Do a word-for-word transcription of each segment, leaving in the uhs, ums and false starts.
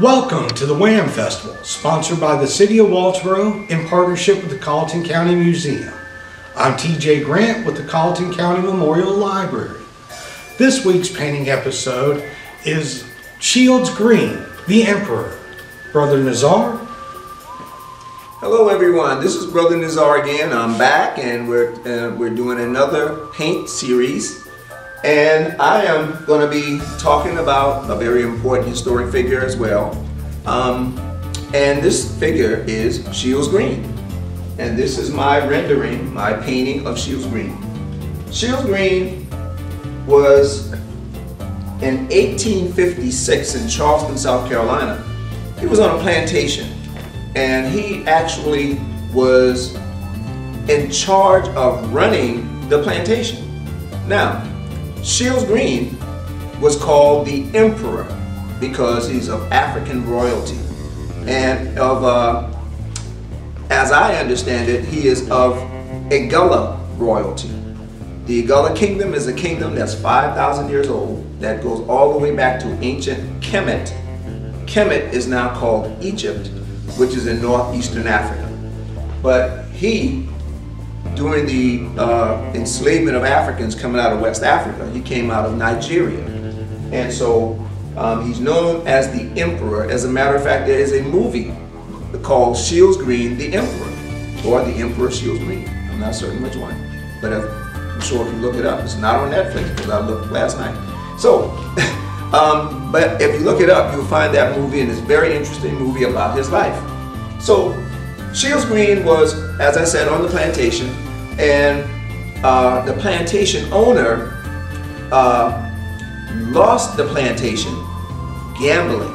Welcome to the WHAM Festival, sponsored by the City of Walterboro in partnership with the Colleton County Museum. I'm T J Grant with the Colleton County Memorial Library. This week's painting episode is Shields Green, the Emperor. Brother Nizar. Hello everyone, this is Brother Nizar again. I'm back and we're, uh, we're doing another paint series. And I am going to be talking about a very important historic figure as well. Um, and this figure is Shields Green. And this is my rendering, my painting of Shields Green. Shields Green was in eighteen fifty-six in Charleston, South Carolina. He was on a plantation and he actually was in charge of running the plantation. Now, Shields Green was called the Emperor because he's of African royalty, and of, uh, as I understand it, he is of Igala royalty. The Igala Kingdom is a kingdom that's five thousand years old that goes all the way back to ancient Kemet. Kemet is now called Egypt, which is in northeastern Africa. But he, during the uh, enslavement of Africans coming out of West Africa, he came out of Nigeria. And so um, he's known as the Emperor. As a matter of fact, there is a movie called Shields Green, the Emperor, or the Emperor Shields Green. I'm not certain which one, but if, I'm sure if you look it up, it's not on Netflix because I looked last night. So, um, but if you look it up, you'll find that movie, and it's a very interesting movie about his life. So, Shields Green was, as I said, on the plantation, and uh, the plantation owner uh, lost the plantation gambling.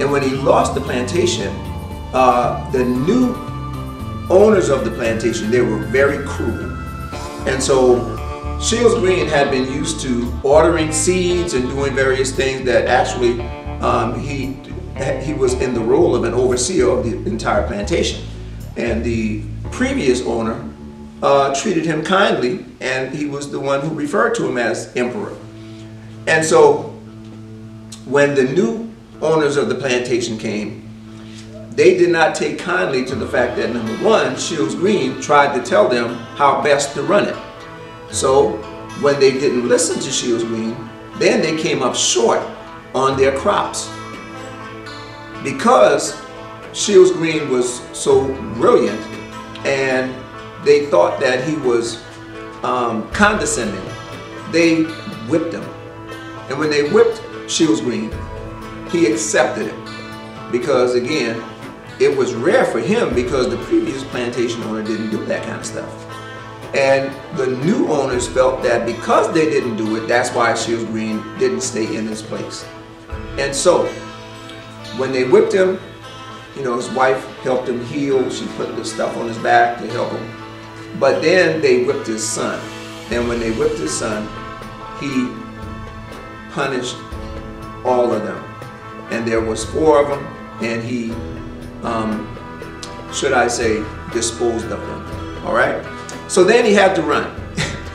And when he lost the plantation, uh, the new owners of the plantation, they were very cruel. And so Shields Green had been used to ordering seeds and doing various things that actually um, he, he was in the role of an overseer of the entire plantation. And the previous owner uh, treated him kindly, and he was the one who referred to him as Emperor. And so when the new owners of the plantation came, they did not take kindly to the fact that, number one, Shields Green tried to tell them how best to run it. So when they didn't listen to Shields Green, then they came up short on their crops. Because Shields Green was so brilliant, and they thought that he was um, condescending, they whipped him. And when they whipped Shields Green, he accepted it. Because again, it was rare for him because the previous plantation owner didn't do that kind of stuff. And the new owners felt that because they didn't do it, that's why Shields Green didn't stay in his place. And so, when they whipped him, you know, his wife helped him heal. She put the stuff on his back to help him. But then they whipped his son. And when they whipped his son, he punished all of them. And there was four of them, and he, um, should I say, disposed of them, all right? So then he had to run.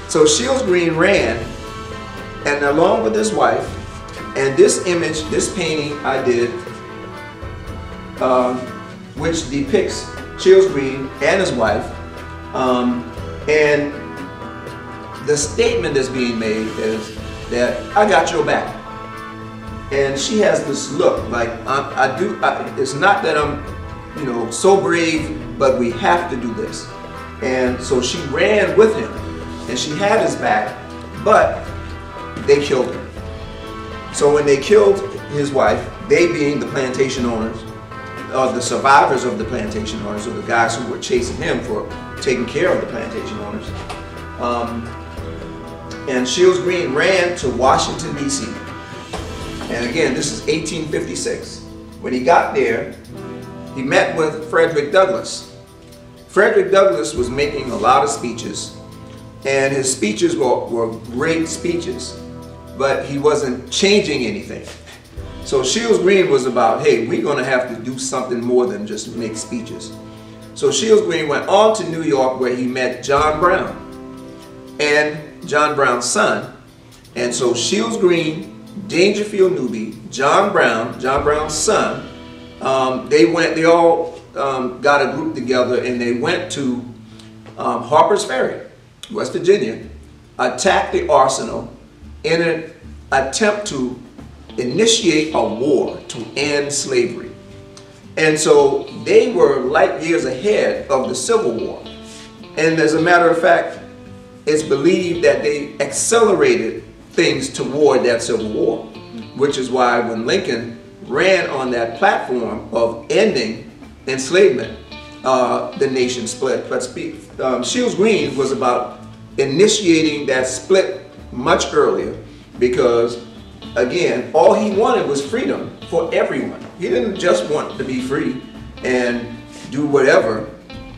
So Shields Green ran, and along with his wife, and this image, this painting I did, Um, which depicts Shields Green and his wife, um, and the statement that's being made is that I got your back. And she has this look like I, I do. I, it's not that I'm, you know, so brave, but we have to do this. And so she ran with him, and she had his back, but they killed him. So when they killed his wife, they being the plantation owners, of the survivors of the plantation owners, or the guys who were chasing him for taking care of the plantation owners. Um, and Shields Green ran to Washington, D C. And again, this is eighteen fifty-six. When he got there, he met with Frederick Douglass. Frederick Douglass was making a lot of speeches, and his speeches were, were great speeches, but he wasn't changing anything. So Shields Green was about, hey, we're going to have to do something more than just make speeches. So Shields Green went on to New York where he met John Brown and John Brown's son. And so Shields Green Dangerfield Newby, John Brown, John Brown's son, um, they went, they all um, got a group together and they went to um, Harper's Ferry, West Virginia, attacked the arsenal in an attempt to initiate a war to end slavery. And so they were light years ahead of the Civil War. And as a matter of fact, it's believed that they accelerated things toward that Civil War, which is why when Lincoln ran on that platform of ending enslavement, uh, the nation split. But um, Shields Green was about initiating that split much earlier because, again, all he wanted was freedom for everyone. He didn't just want to be free and do whatever,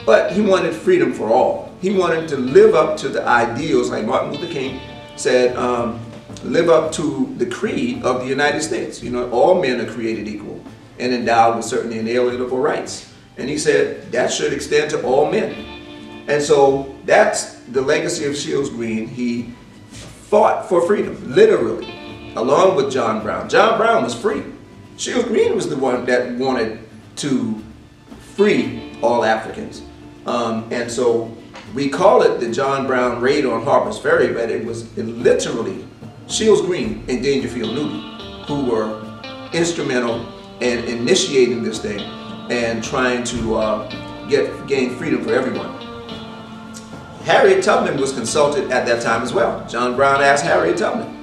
but he wanted freedom for all. He wanted to live up to the ideals, like Martin Luther King said, um, live up to the creed of the United States. You know, all men are created equal and endowed with certain inalienable rights. And he said that should extend to all men. And so that's the legacy of Shields Green. He fought for freedom, literally, along with John Brown. John Brown was free. Shields Green was the one that wanted to free all Africans. Um, and so we call it the John Brown raid on Harper's Ferry, but it was it literally Shields Green and Dangerfield Newby who were instrumental in initiating this thing and trying to uh, get gain freedom for everyone. Harriet Tubman was consulted at that time as well. John Brown asked Harriet Tubman,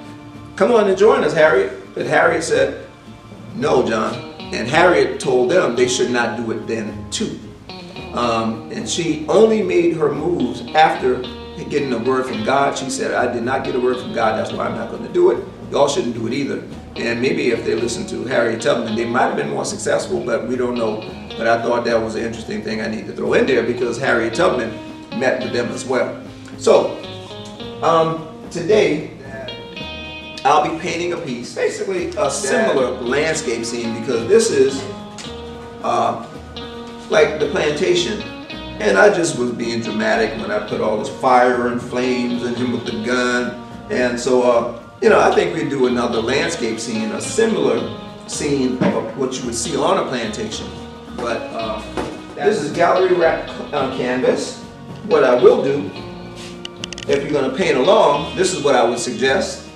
"Come on and join us, Harriet." But Harriet said, "No, John." And Harriet told them they should not do it then, too. Um, and she only made her moves after getting a word from God. She said, "I did not get a word from God, that's why I'm not going to do it. Y'all shouldn't do it either." And maybe if they listened to Harriet Tubman, they might have been more successful, but we don't know. But I thought that was an interesting thing I need to throw in there because Harriet Tubman met with them as well. So, um, today, I'll be painting a piece, basically a similar landscape scene, because this is uh, like the plantation. And I just was being dramatic when I put all this fire and flames and him with the gun. And so, uh, you know, I think we do another landscape scene, a similar scene of what you would see on a plantation. But uh, this is gallery wrap uh, canvas. What I will do, if you're going to paint along, this is what I would suggest.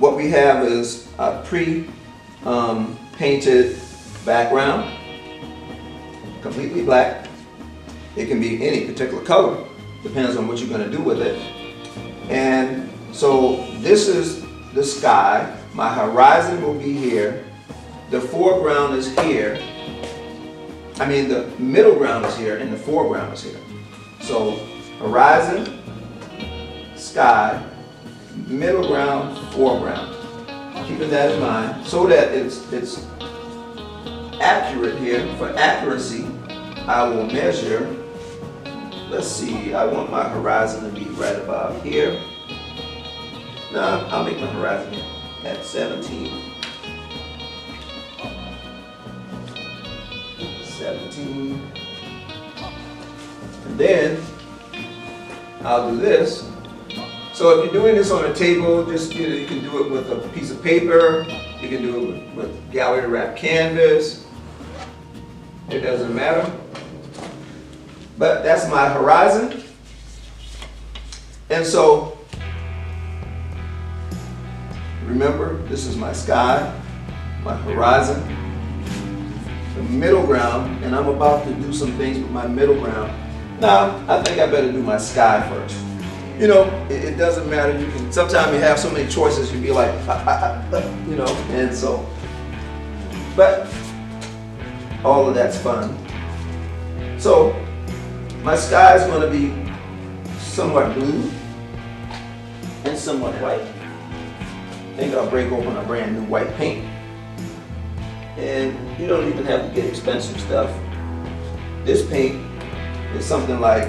What we have is a pre-painted um, background, completely black. It can be any particular color, depends on what you're going to do with it. And so this is the sky. My horizon will be here. The foreground is here. I mean, the middle ground is here and the foreground is here. So horizon, sky, middle ground, foreground. Keeping that in mind so that it's it's accurate here. For accuracy, I will measure. Let's see. I want my horizon to be right about here. No, I'll make my horizon at seventeen. seventeen. And then I'll do this. So if you're doing this on a table, just you know, you can do it with a piece of paper, you can do it with, with gallery wrap canvas, it doesn't matter. But that's my horizon. And so, remember, this is my sky, my horizon, the middle ground, and I'm about to do some things with my middle ground. Now, I think I better do my sky first. You know, it, it doesn't matter. You can sometimes you have so many choices. You be like, ah, ah, ah, you know, and so. But all of that's fun. So my sky is going to be somewhat blue and somewhat white. I think I'll break open a brand new white paint, and you don't even have to get expensive stuff. This paint is something like,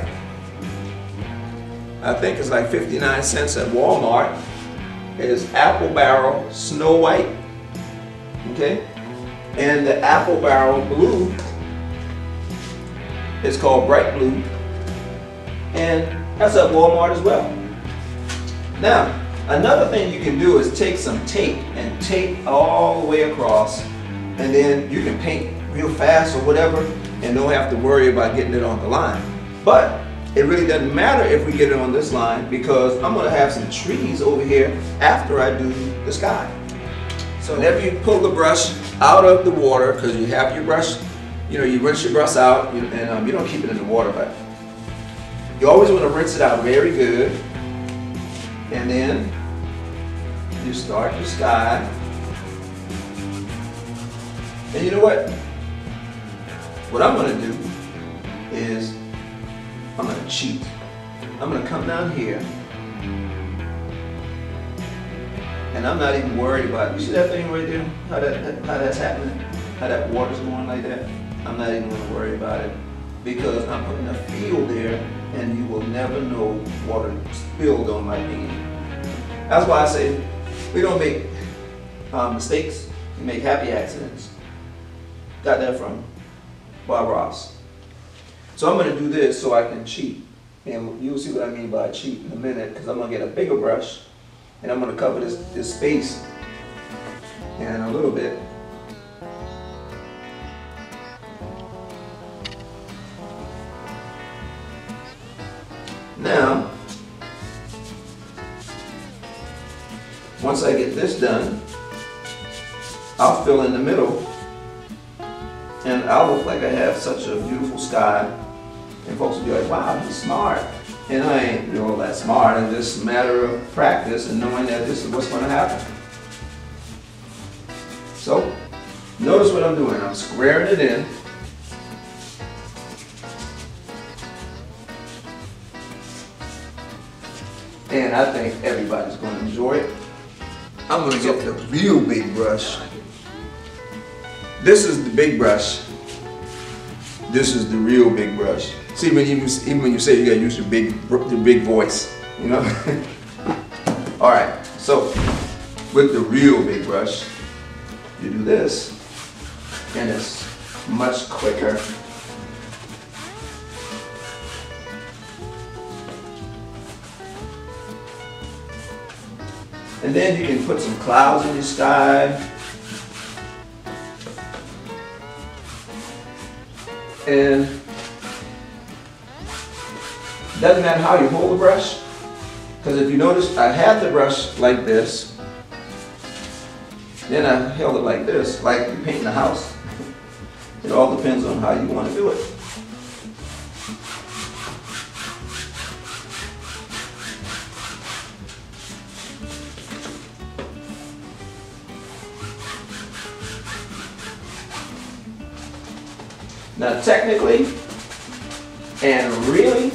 I think it's like fifty-nine cents at Walmart. It is Apple Barrel Snow White, okay? And the Apple Barrel Blue is called Bright Blue, and that's at Walmart as well. Now, Another thing you can do is take some tape and tape all the way across, and then you can paint real fast or whatever and don't have to worry about getting it on the line. But it really doesn't matter if we get it on this line, because I'm going to have some trees over here after I do the sky. So whenever you pull the brush out of the water, because you have your brush, you know, you rinse your brush out, you, and um, you don't keep it in the water, but you always want to rinse it out very good. And then you start your sky. And you know what? What I'm going to do is I'm going to cheat. I'm going to come down here, and I'm not even worried about it. You see that thing right there? How that, that how that's happening? How that water's going like that? I'm not even going to worry about it, because I'm putting a field there, and you will never know water spilled on my bean. That's why I say we don't make um, mistakes, we make happy accidents. Got that from Bob Ross. So I'm going to do this so I can cheat, and you'll see what I mean by cheat in a minute, because I'm going to get a bigger brush, and I'm going to cover this, this space in a little bit. Now, once I get this done, I'll fill in the middle, and I'll look like I have such a beautiful sky, and folks will be like, wow, he's smart. And I ain't, you know, that smart. It's just a matter of practice and knowing that this is what's going to happen. So, notice what I'm doing. I'm squaring it in. And I think everybody's going to enjoy it. I'm going to get the real big brush. This is the big brush. This is the real big brush. See, when you, even when you say you got to use your big, your big voice, you know? All right, so with the real big brush, you do this, and it's much quicker. And then you can put some clouds in your sky. And it doesn't matter how you hold the brush, because if you notice, I had the brush like this, then I held it like this, like you're painting a house. It all depends on how you want to do it. Now, technically and really,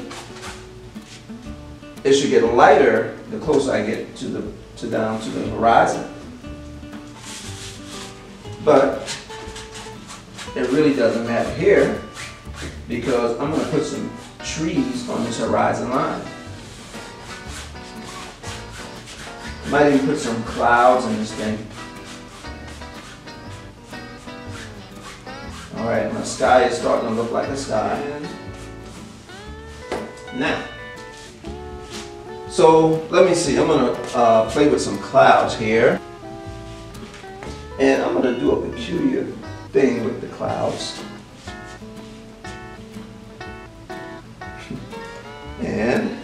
it should get lighter the closer I get to the to down to the horizon. But it really doesn't matter here, because I'm going to put some trees on this horizon line. Might even put some clouds in this thing. Alright, my sky is starting to look like a sky. Now, so let me see, I'm going to uh, play with some clouds here. And I'm going to do a peculiar thing with the clouds. And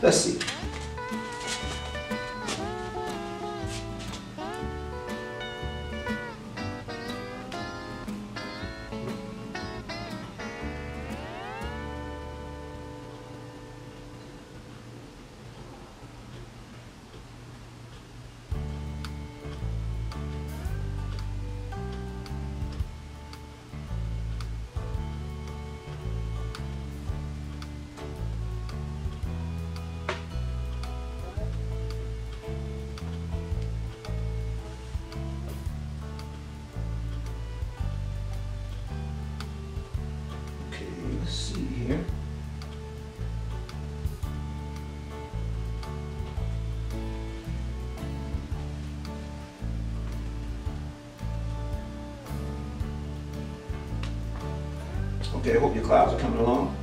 let's see. Okay, I hope your clouds are coming along.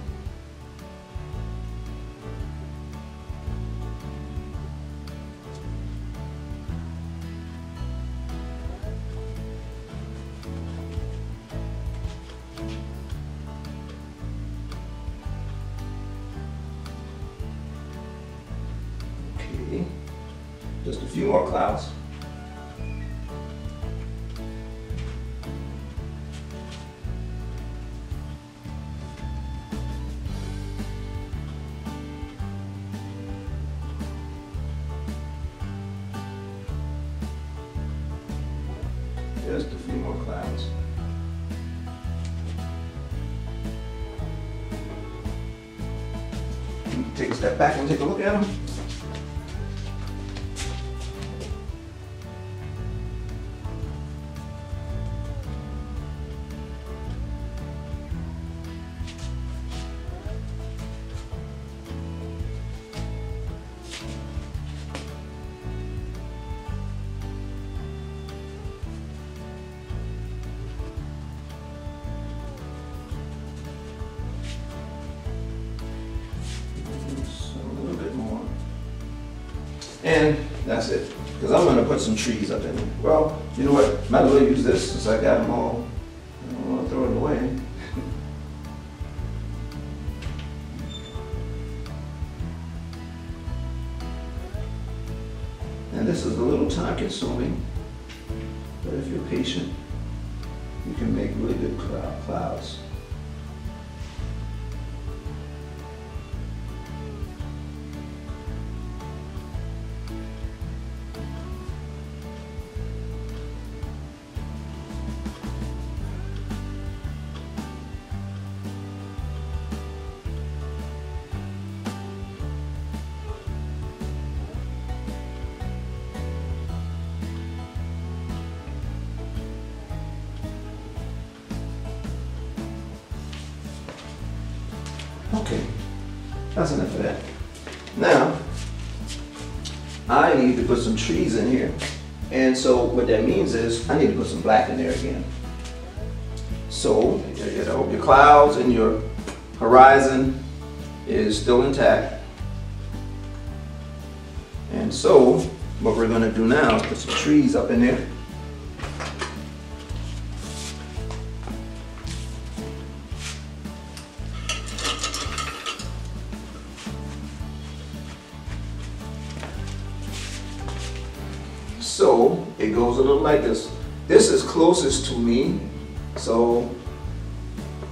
Okay. Just a few more clouds. Just a few more clouds. Take a step back and take a look at them. And that's it, because I'm going to put some trees up in there. Well, you know what, might as well use this since I got them all. I don't want to throw it away. And this is a little time consuming, but if you're patient, you can make really good clouds. Okay, that's enough of that. Now, I need to put some trees in here. And so what that means is I need to put some black in there again. So, you know, your clouds and your horizon is still intact. And so, what we're gonna do now is put some trees up in there. So it goes a little like this. This is closest to me, so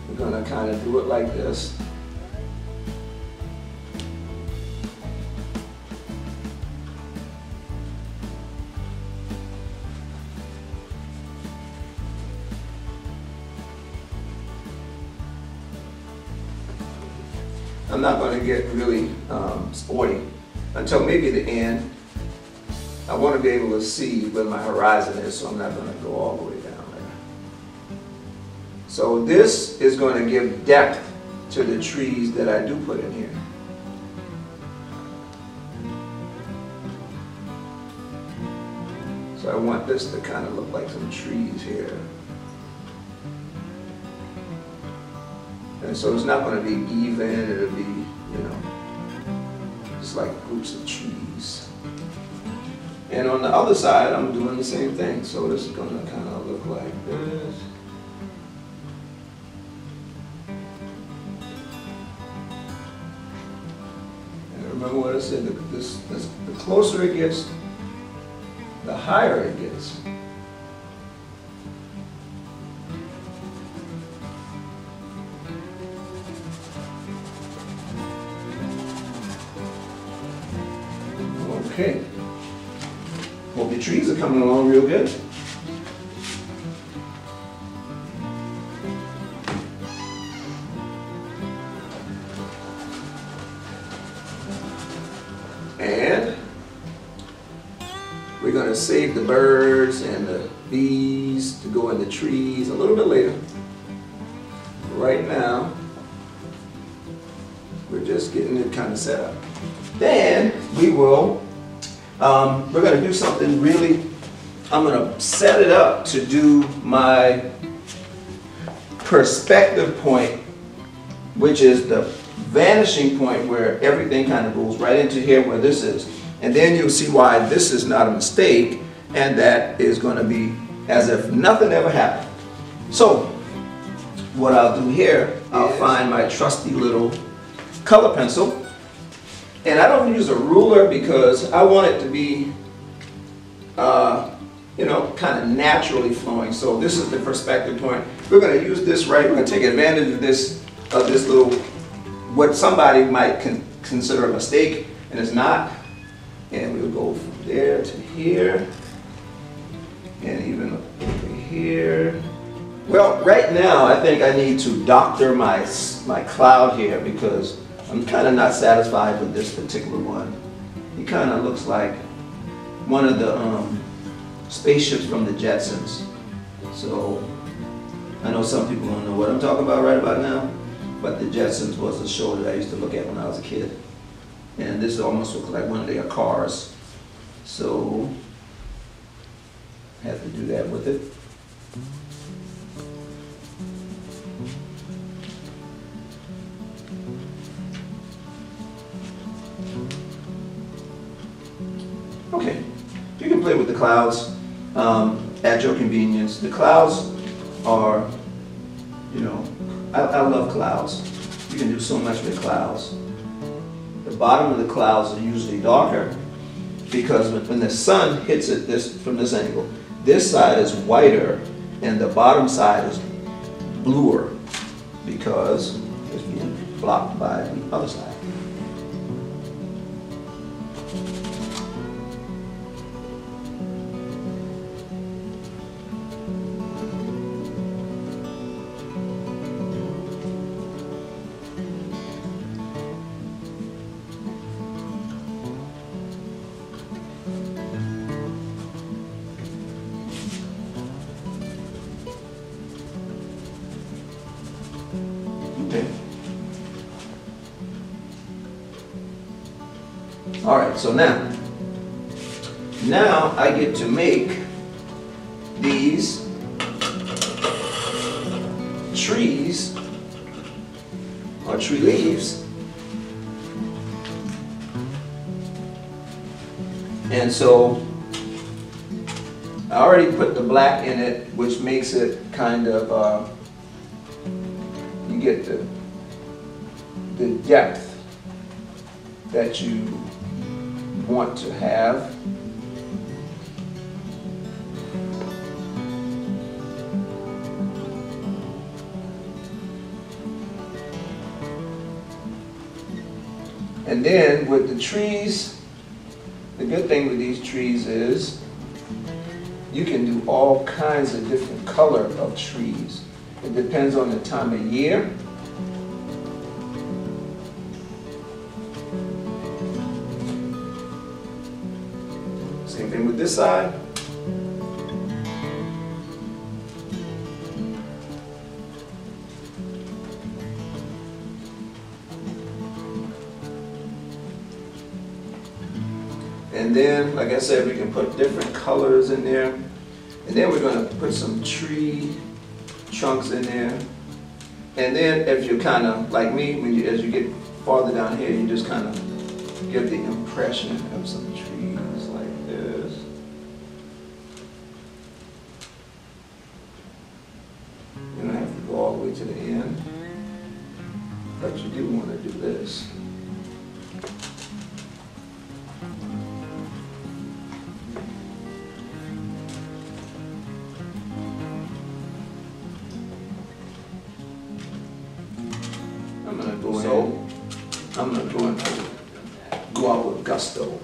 we're gonna kind of do it like this. I'm not gonna get really um, sporty until maybe the end. I want to be able to see where my horizon is, so I'm not going to go all the way down there. So this is going to give depth to the trees that I do put in here. So I want this to kind of look like some trees here. And so it's not going to be even, it'll be, you know, just like groups of trees. And on the other side, I'm doing the same thing. So this is gonna kind of look like this. And remember what I said, the, this, this, the closer it gets, the higher it gets. Okay. Well, the trees are coming along real good. And we're going to save the birds and the bees to go in the trees a little bit later. Right now, we're just getting it kind of set up. Then we will Um, we're going to do something really, I'm going to set it up to do my perspective point, which is the vanishing point where everything kind of goes right into here where this is. And then you'll see why this is not a mistake, and that is going to be as if nothing ever happened. So what I'll do here, I'll find my trusty little color pencil, And I don't use a ruler because I want it to be, uh, you know, kind of naturally flowing. So this is the perspective point. We're going to use this, right? We're going to take advantage of this, of this little, what somebody might con consider a mistake, and it's not. And we'll go from there to here, and even over here. Well, right now I think I need to doctor my my cloud here because I'm kind of not satisfied with this particular one. He kind of looks like one of the um, spaceships from the Jetsons. So I know some people don't know what I'm talking about right about now, but the Jetsons was a show that I used to look at when I was a kid. And this almost looks like one of their cars. So I have to do that with it. Okay, you can play with the clouds um, at your convenience. The clouds are, you know, I, I love clouds. You can do so much with clouds. The bottom of the clouds are usually darker because when the sun hits it this from this angle, this side is whiter and the bottom side is bluer because it's being blocked by the other side. Alright, so now, now I get to make these trees or tree leaves. And so I already put the black in it, which makes it kind of, uh, you get the, the depth that you want to have. And then with the trees, the good thing with these trees is you can do all kinds of different color of trees. It depends on the time of year. This side. And then, like I said, we can put different colors in there. And then we're going to put some tree trunks in there. And then if you're kind of like me, when you, as you get farther down here, you just kind of give the impression of some tree. To the end, but you do want to do this. I'm going to go so, in. I'm going to go and go out with gusto.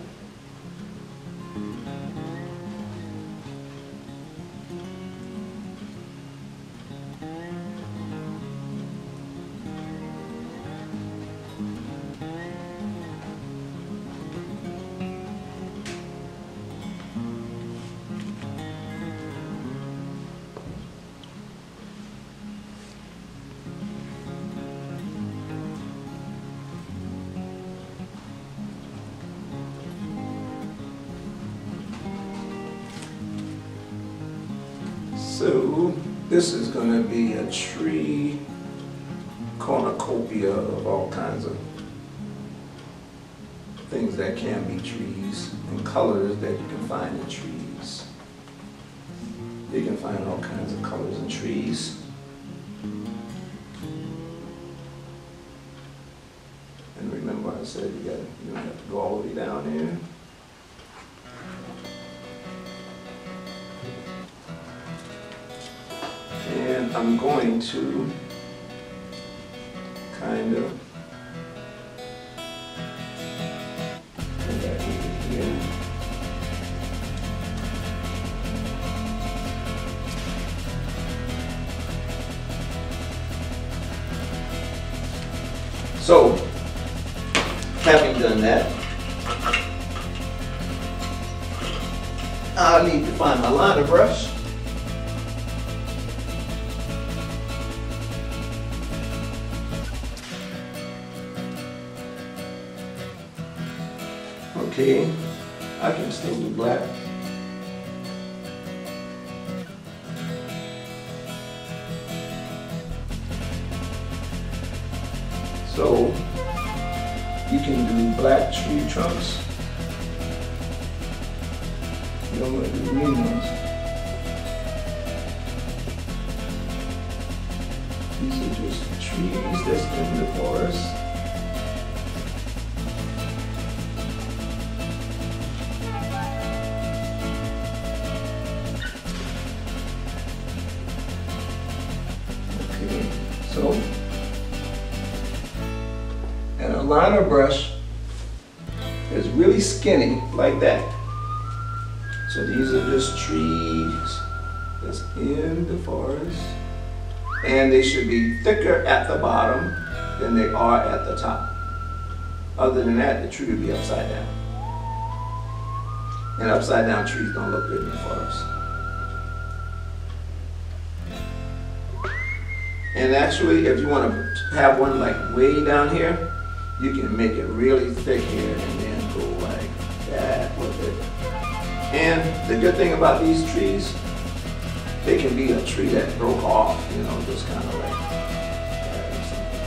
So this is going to be a tree cornucopia of all kinds of things that can be trees and colors that you can find in trees. You can find all kinds of colors in trees. And remember, I said, you got, you don't have to go all the way down here. And I'm going to kind of come back in here. So, having done that, I need to find my liner brush. Okay, I can still do black. So you can do black tree trunks. You don't want to do green ones. These are just trees that's in the forest. Liner brush is really skinny like that. So these are just trees that's in the forest, and they should be thicker at the bottom than they are at the top. Other than that, the tree would be upside down. And upside down trees don't look good in the forest. And actually, if you want to have one like way down here, you can make it really thick here and then go like that with it. And the good thing about these trees, they can be a tree that broke off, you know, just kind of like that or something.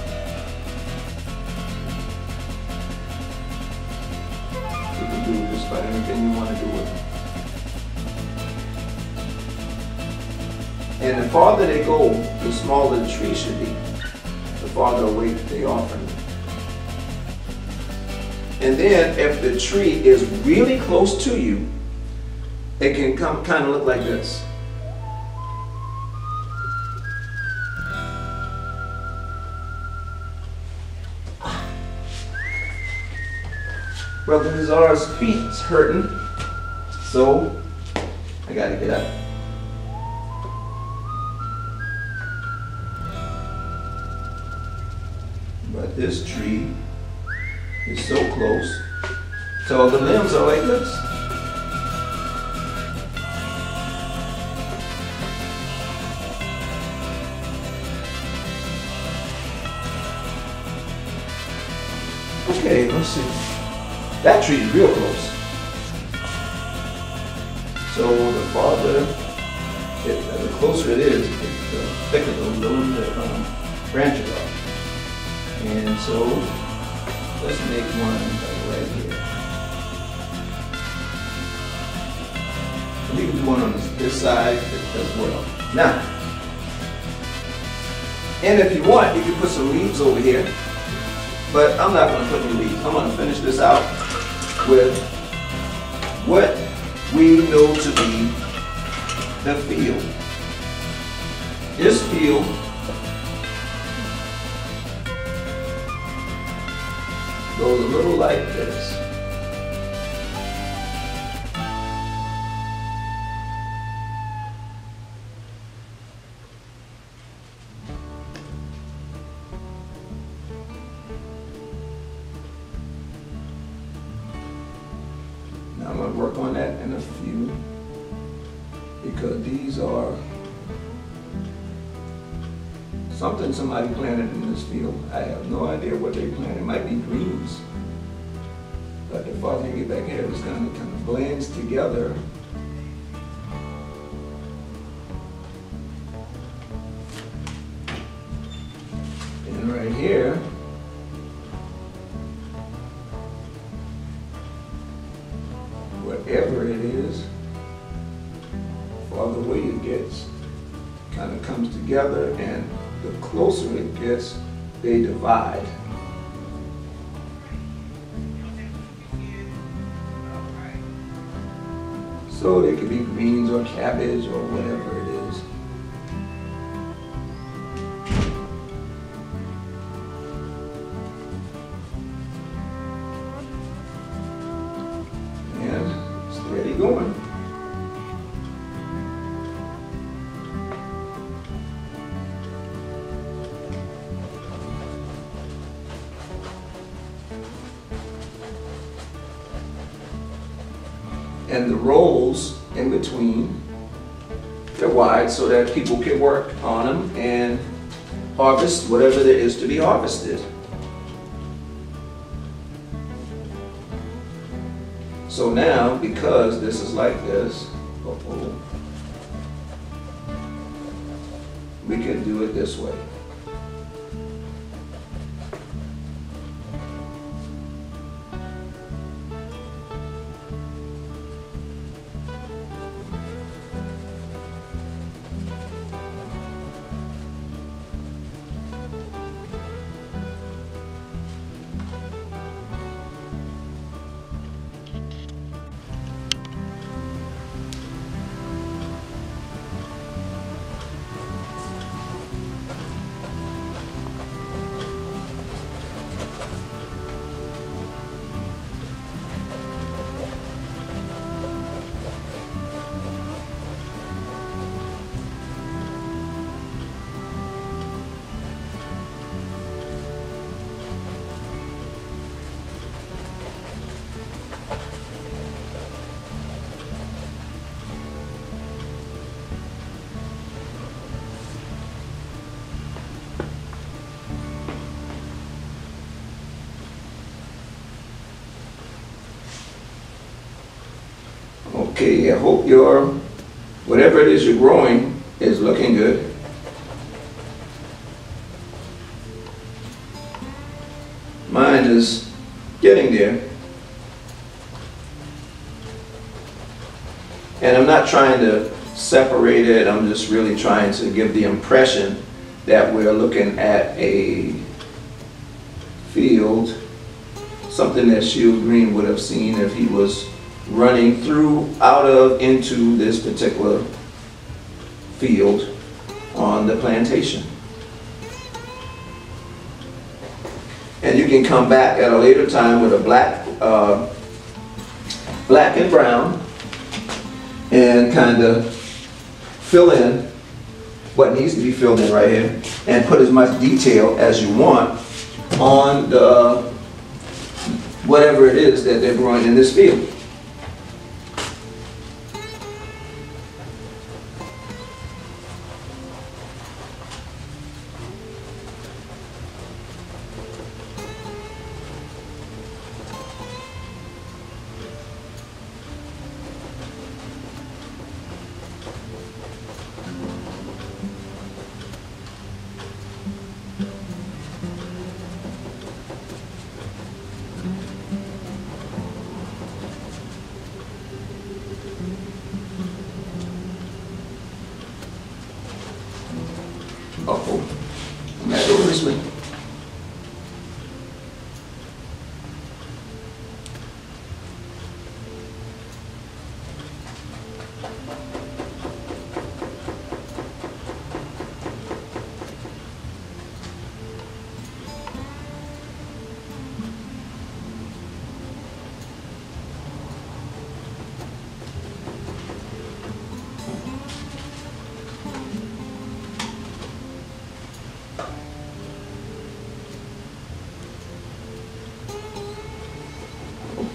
You can do just about anything you want to do with them. And the farther they go, the smaller the tree should be, the farther away they are from them. And then if the tree is really close to you, it can come kind of look like this. Brother Nizar's feet's hurting, so I gotta get up. But this tree, it's so close. So the limbs are like this. Okay, let's see. That tree is real close. So the farther, it, the closer it is, the thicker the limb, the um, branches are. And so, let's make one right here. We can do one on this, this side as well. Now, and if you want, you can put some leaves over here, but I'm not going to put any leaves. I'm going to finish this out with what we know to be the field. This field goes a little like this. Now I'm going to work on that in a few because these are something somebody planted in this field. I have no idea what they planted. It might be greens. But the farther you get back here, it's kind of, kind of blends together. And right here, whatever it is, the farther away it gets, it kind of comes together, and the closer it gets, they divide. So it could be beans or cabbage or whatever it is. And it's already going. And the rolls in between, they're wide so that people can work on them and harvest whatever there is to be harvested. So now, because this is like this, uh-oh, we can do it this way. Okay, I hope your, whatever it is you're growing is looking good. Mine is getting there. And I'm not trying to separate it, I'm just really trying to give the impression that we're looking at a field, something that Shields Green would have seen if he was running through, out of, into this particular field on the plantation. And you can come back at a later time with a black, uh, black and brown and kind of fill in what needs to be filled in right here and put as much detail as you want on the whatever it is that they're growing in this field. Uh-oh. I'm not going this way.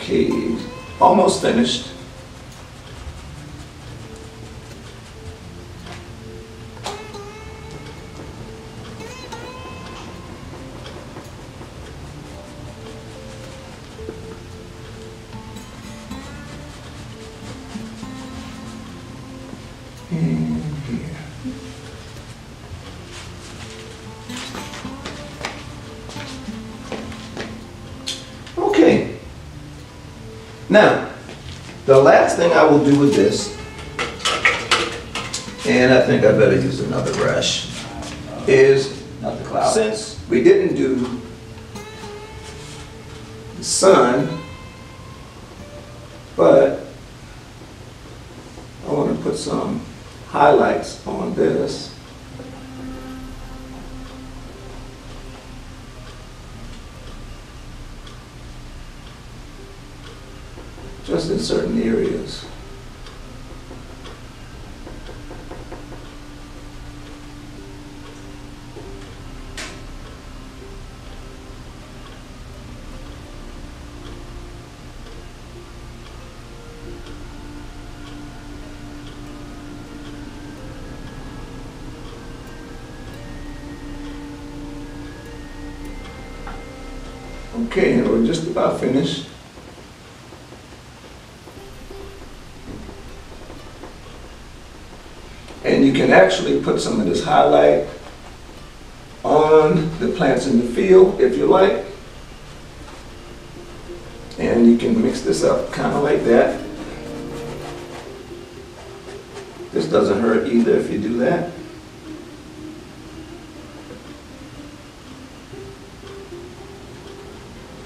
Okay, almost finished. And here. Okay. Now, the last thing I will do with this, and I think I better use another brush, is not the cloud. Since we didn't do the sun, but highlights on this. Just in certain areas. Okay, and we're just about finished. And you can actually put some of this highlight on the plants in the field if you like. And you can mix this up kind of like that. This doesn't hurt either if you do that.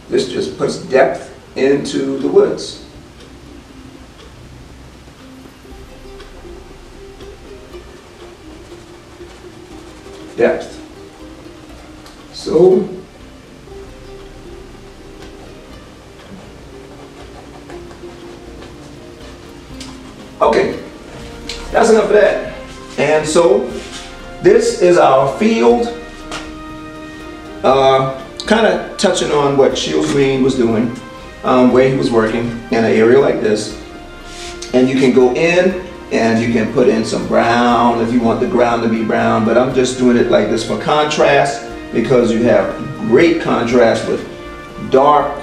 This just puts depth into the woods. Depth. So, okay, that's enough of that. And so, this is our field. Uh, kind of touching on what Shields Green was doing, um, where he was working in an area like this. And you can go in and you can put in some brown if you want the ground to be brown, but I'm just doing it like this for contrast, because you have great contrast with dark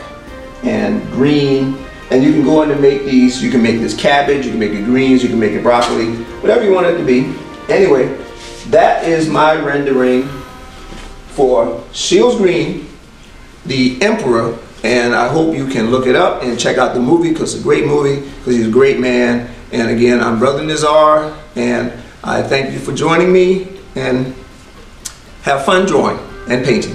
and green. And you can go in and make these, you can make this cabbage, you can make it greens, you can make it broccoli, whatever you want it to be. Anyway, that is my rendering for Shields Green, the Emperor, and I hope you can look it up and check out the movie, because it's a great movie, because he's a great man. And again, I'm Brother Nizar, and I thank you for joining me, and have fun drawing and painting.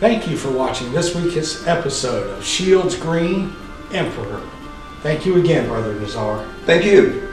Thank you for watching this week's episode of Shields Green, Emperor. Thank you again, Brother Nizar. Thank you.